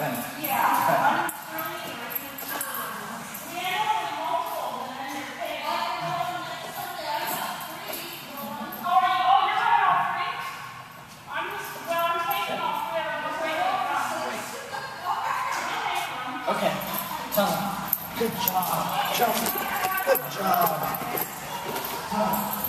Yeah. Okay, tell him. Good job. Jump. Good job.